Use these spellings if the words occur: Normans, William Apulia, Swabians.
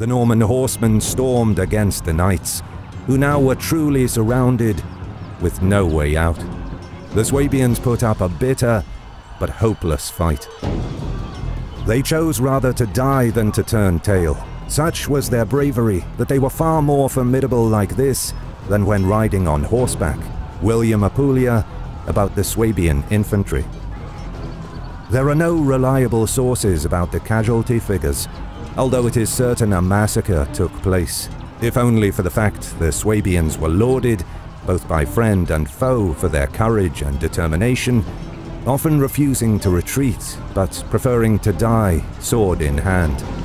the Norman horsemen stormed against the knights, who now were truly surrounded with no way out. The Swabians put up a bitter but hopeless fight. They chose rather to die than to turn tail. Such was their bravery that they were far more formidable like this than when riding on horseback. William Apulia about the Swabian infantry. There are no reliable sources about the casualty figures, although it is certain a massacre took place, if only for the fact the Swabians were lauded, both by friend and foe, for their courage and determination, often refusing to retreat, but preferring to die sword in hand.